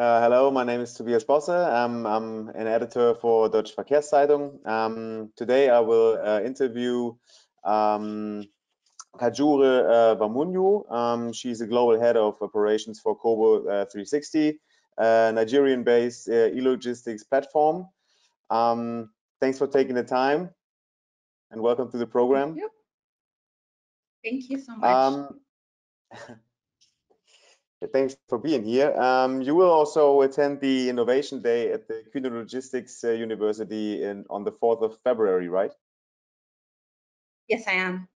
Hello, my name is Tobias Bosse. I'm an editor for Deutsche Verkehrszeitung. Today I will interview Kajure Vamunyu. She's the global head of operations for Kobo360, a Nigerian-based e-logistics platform. Thanks for taking the time and welcome to the program. Thank you so much. Thanks for being here. You will also attend the Innovation Day at the Kühne Logistics University on the 4th of February, right? Yes, I am.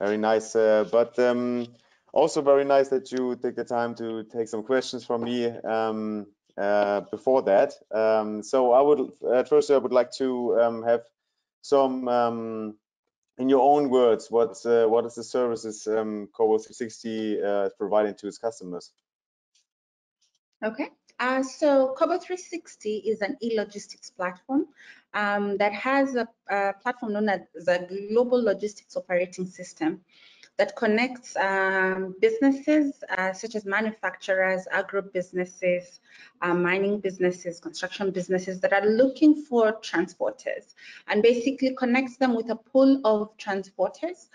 Very nice, but also very nice that you take the time to take some questions from me before that. So I would, at first, I would like to have some in your own words, what is the services Kobo360 providing to its customers? Okay, so Kobo360 is an e-logistics platform that has a platform known as the Global Logistics Operating System that connects businesses such as manufacturers, agro-businesses, mining businesses, construction businesses that are looking for transporters, and basically connects them with a pool of transporters.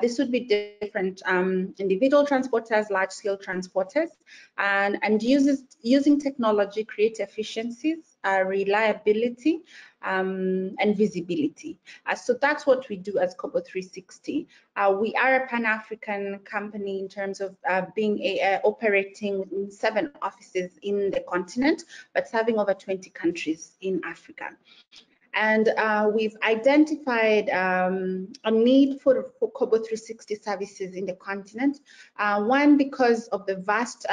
This would be different individual transporters, large-scale transporters, and using technology create efficiencies, reliability, and visibility. So that's what we do as Kobo360. We are a Pan-African company in terms of being operating in 7 offices in the continent, but serving over 20 countries in Africa. And we've identified a need for Kobo360 services in the continent. One, because of the vast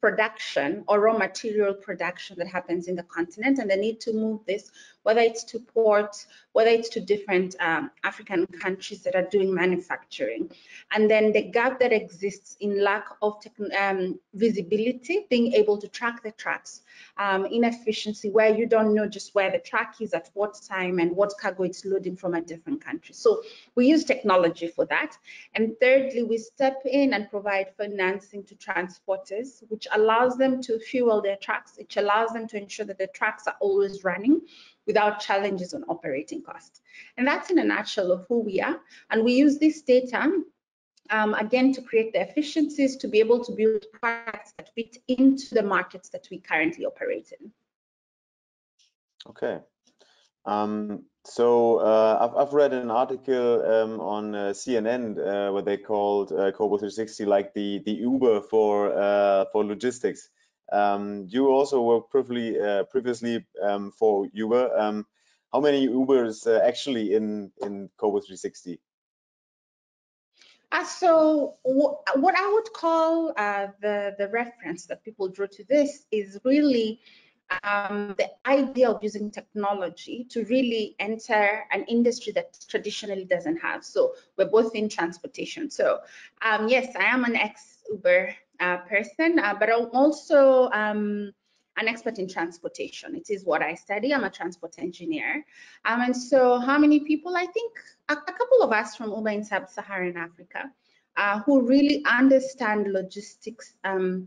production or raw material production that happens in the continent, and the need to move this, whether it's to ports, whether it's to different African countries that are doing manufacturing. And then the gap that exists in lack of visibility, being able to track the trucks, inefficiency where you don't know just where the truck is at what time and what cargo it's loading from a different country. So we use technology for that. And thirdly, we step in and provide financing to transporters, which allows them to fuel their trucks, which allows them to ensure that the trucks are always running without challenges on operating costs. And that's in a nutshell of who we are. And we use this data, again, to create the efficiencies, to be able to build products that fit into the markets that we currently operate in. Okay. So I've read an article on CNN where they called Kobo360 like the Uber for logistics. You also worked previously for Uber. How many Ubers actually in Kobo360? So what I would call the reference that people drew to this is really the idea of using technology to really enter an industry that traditionally doesn't have. So we're both in transportation. So yes, I am an ex-Uber person, but I'm also an expert in transportation. It is what I study. I'm a transport engineer. And so how many people? I think a couple of us from Uber in sub-Saharan Africa who really understand logistics and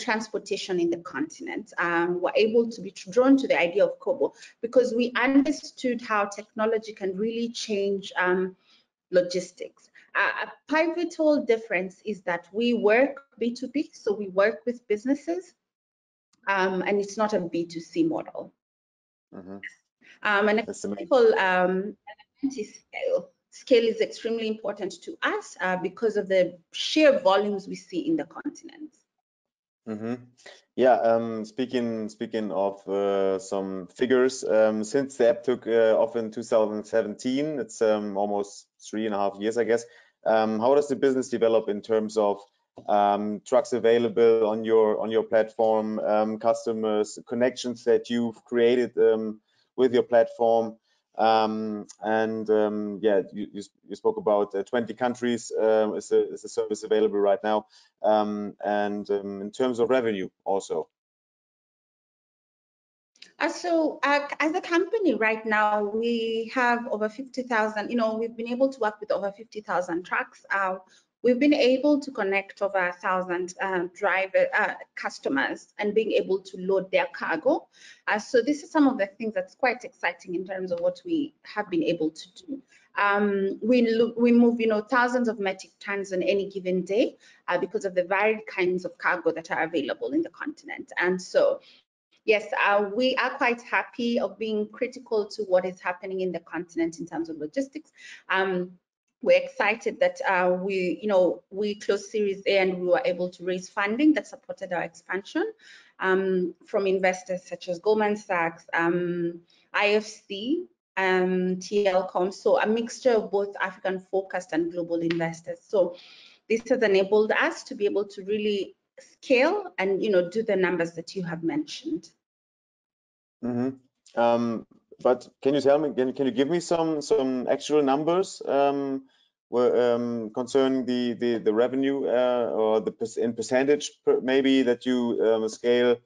transportation in the continent were able to be drawn to the idea of Kobo because we understood how technology can really change logistics. A pivotal difference is that we work B2B, so we work with businesses, and it's not a B2C model. Mm-hmm. And that's a critical element is scale. Scale is extremely important to us because of the sheer volumes we see in the continent. Mm-hmm. Yeah, speaking of some figures, since the app took off in 2017, it's almost 3.5 years, I guess. How does the business develop in terms of trucks available on your platform, customers, connections that you've created with your platform? And yeah, you spoke about 20 countries is a service available right now, and in terms of revenue also. So as a company right now, we have over 50,000, we've been able to work with over 50,000 trucks. We've been able to connect over 1,000 customers and being able to load their cargo. So this is some of the things that's quite exciting in terms of what we have been able to do. We move, thousands of metric tons on any given day because of the varied kinds of cargo that are available in the continent. And so, yes, we are quite happy of being critical to what is happening in the continent in terms of logistics. We're excited that we closed Series A and we were able to raise funding that supported our expansion from investors such as Goldman Sachs, IFC, TLCom, so a mixture of both African focused and global investors. So this has enabled us to be able to really scale and do the numbers that you have mentioned. Mm-hmm. But can you tell me, can you give me some actual numbers concerning the revenue or the percentage maybe that you scale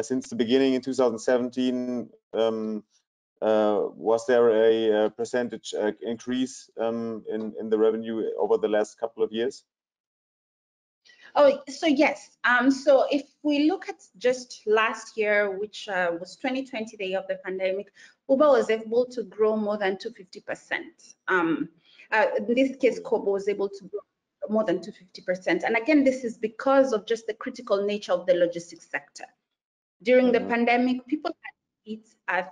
since the beginning in 2017? Was there a percentage increase in the revenue over the last couple of years? Oh, so yes. So if we look at just last year, which was 2020, the year of the pandemic, Uber was able to grow more than 250%. In this case, Kobo was able to grow more than 250%. And again, this is because of just the critical nature of the logistics sector. During the pandemic, people had to eat,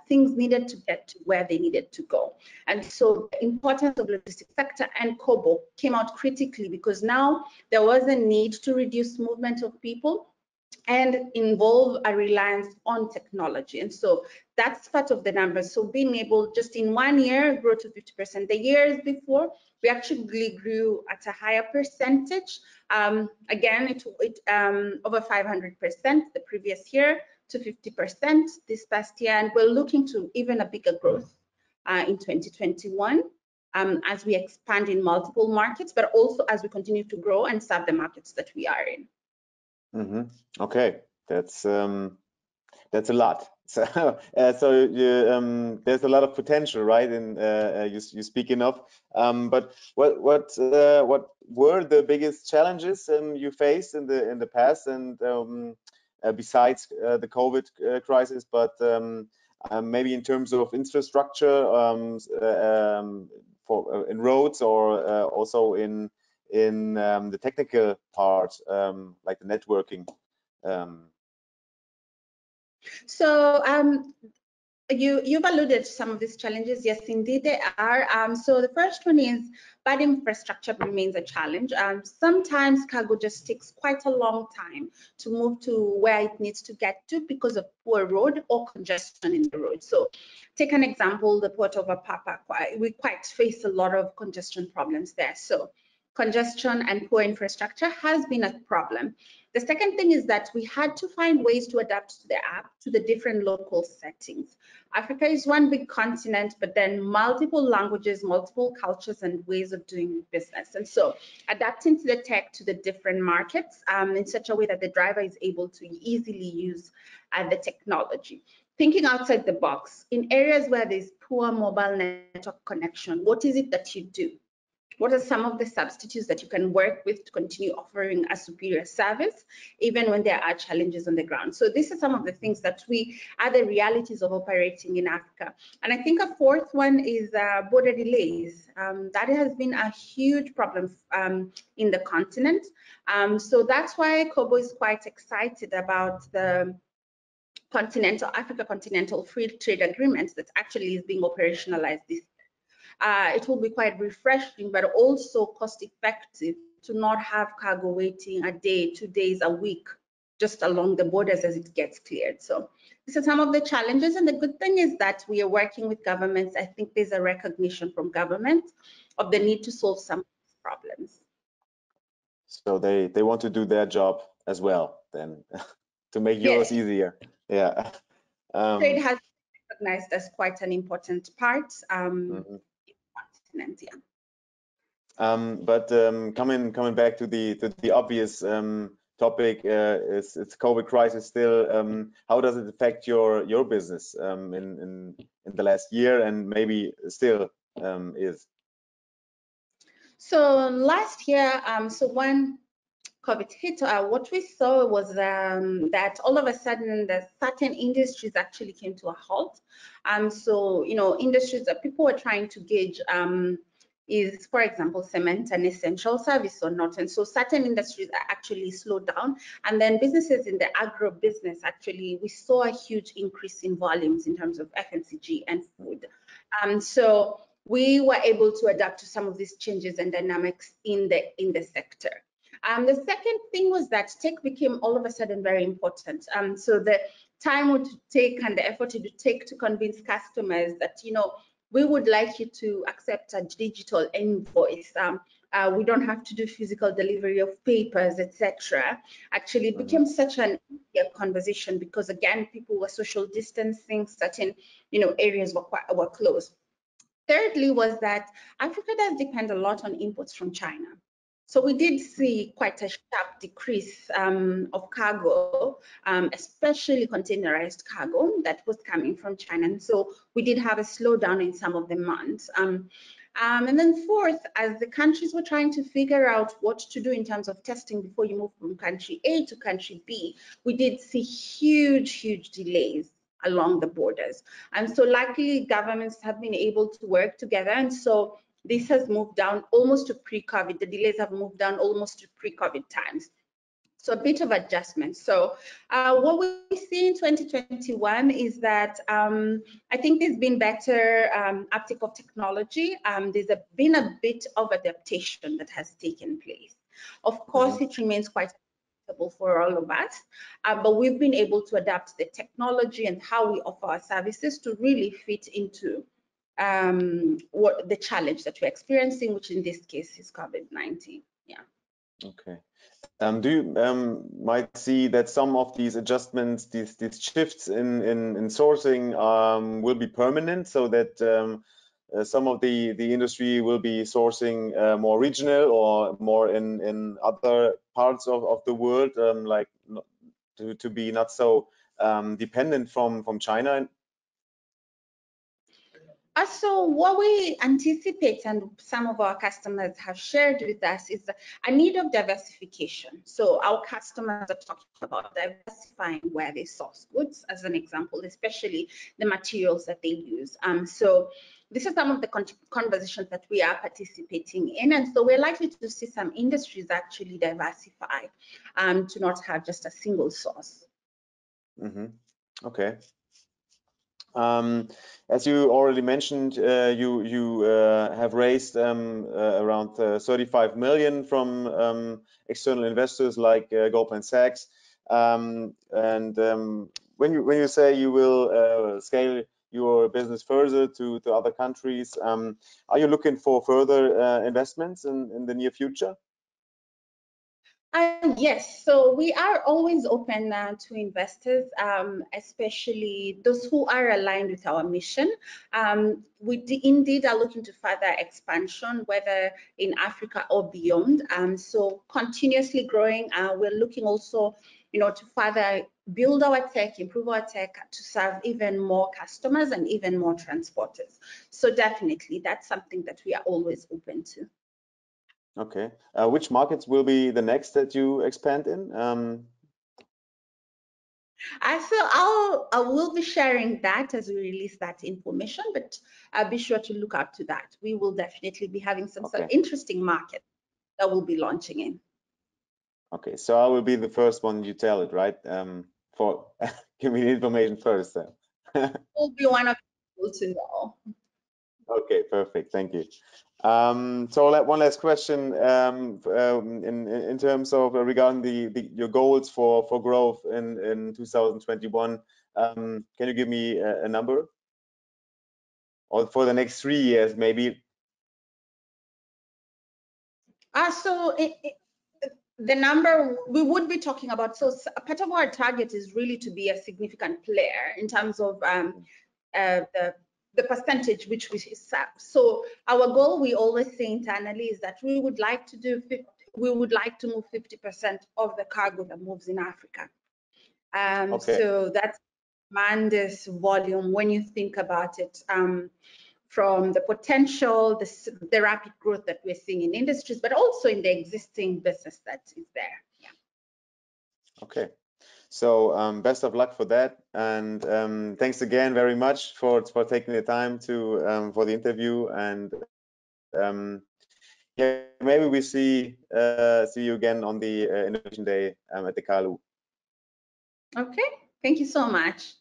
things needed to get to where they needed to go. And so the importance of logistics sector and Kobo came out critically because now there was a need to reduce movement of people and involve a reliance on technology. And so that's part of the numbers. So being able just in one year grow to 50%. The years before, we actually grew at a higher percentage. Again, over 500% the previous year to 50% this past year. And we're looking to even a bigger growth in 2021 as we expand in multiple markets, but also as we continue to grow and serve the markets that we are in. Mm-hmm. Okay, that's a lot. So, there's a lot of potential, right? And you speak enough. But what were the biggest challenges you faced in the past? And besides the COVID crisis, but maybe in terms of infrastructure, in roads or also in the technical part, like the networking. You've alluded to some of these challenges. Yes, indeed they are. So the first one is bad infrastructure remains a challenge. Sometimes cargo just takes quite a long time to move to where it needs to get to because of poor road or congestion in the road. So take an example, the Port of Apapa. We quite face a lot of congestion problems there. So congestion and poor infrastructure has been a problem. The second thing is that we had to find ways to adapt the app to the different local settings. Africa is one big continent, but then multiple languages, multiple cultures and ways of doing business. And so adapting to the tech to the different markets in such a way that the driver is able to easily use the technology. Thinking outside the box, in areas where there's poor mobile network connection, what is it that you do? What are some of the substitutes that you can work with to continue offering a superior service, even when there are challenges on the ground? So these are some of the things that are the realities of operating in Africa. And I think a fourth one is border delays. That has been a huge problem in the continent. So that's why Kobo is quite excited about the Africa Continental Free Trade Agreement that actually is being operationalized this year. It will be quite refreshing, but also cost effective to not have cargo waiting a day, 2 days, a week, just along the borders as it gets cleared. So these are some of the challenges. And the good thing is that we are working with governments. I think there's a recognition from governments of the need to solve some of these problems. So they want to do their job as well, then, to make yours easier. Yeah. Trade has recognized as quite an important part. Coming back to the obvious topic, it's COVID crisis still. How does it affect your business in the last year and maybe still is? So last year, when COVID hit, what we saw was that all of a sudden, the certain industries actually came to a halt. Industries that people were trying to gauge is, for example, cement an essential service or not? And so certain industries actually slowed down. And then businesses in the agro business, actually, we saw a huge increase in volumes in terms of FMCG and food. So we were able to adapt to some of these changes and dynamics in the sector. The second thing was that tech became all of a sudden very important. So the time would take and the effort it would take to convince customers that, we would like you to accept a digital invoice. We don't have to do physical delivery of papers, etc. Actually, it became such an easier conversation because, again, people were social distancing, certain areas were closed. Thirdly was that Africa does depend a lot on imports from China. So we did see quite a sharp decrease of cargo, especially containerized cargo that was coming from China. And so we did have a slowdown in some of the months. And then fourth, as the countries were trying to figure out what to do in terms of testing before you move from country A to country B, we did see huge, huge delays along the borders. And so luckily, governments have been able to work together. And so this has moved down almost to pre-COVID. The delays have moved down almost to pre-COVID times. So a bit of adjustment. So what we see in 2021 is that I think there's been better uptake of technology. There's been a bit of adaptation that has taken place. Of course, it remains quite adaptable for all of us, but we've been able to adapt the technology and how we offer our services to really fit into what the challenge that we're experiencing, which in this case is COVID-19. Yeah. Okay. Do you might see that some of these adjustments, these shifts in sourcing will be permanent, so that some of the industry will be sourcing more regional or more in other parts of the world, like to be not so dependent from China. So what we anticipate and some of our customers have shared with us is a need of diversification. So our customers are talking about diversifying where they source goods, as an example, especially the materials that they use. So this is some of the conversations that we are participating in. And so we're likely to see some industries actually diversify to not have just a single source. Mm-hmm. Okay. As you already mentioned, you have raised around 35 million from external investors like Goldman Sachs. When you say you will scale your business further to other countries, are you looking for further investments in the near future? Yes, so we are always open to investors, especially those who are aligned with our mission. We indeed are looking to further expansion, whether in Africa or beyond. So continuously growing, we're looking also, to further build our tech, improve our tech to serve even more customers and even more transporters. So definitely, that's something that we are always open to. Okay. Which markets will be the next that you expand in? So I will be sharing that as we release that information, but be sure to look out to that. We will definitely be having some sort of interesting markets that we'll be launching in. Okay, so I will be the first one you tell it, right? For give me the information first then. We'll be one of the people to know. Okay, perfect. Thank you. So one last question in terms of regarding your goals for growth in 2021. Can you give me a number, or for the next 3 years maybe? The number we would be talking about, so part of our target is really to be a significant player in terms of the percentage which we serve. So our goal, we always say internally, is that we would like to move 50% of the cargo that moves in Africa. So that's tremendous volume when you think about it. from the potential, the rapid growth that we're seeing in industries, but also in the existing business that is there. Yeah. Okay. So best of luck for that, and thanks again very much for taking the time to for the interview, and yeah, maybe we see you again on the Innovation Day at the Kalu. Okay, thank you so much.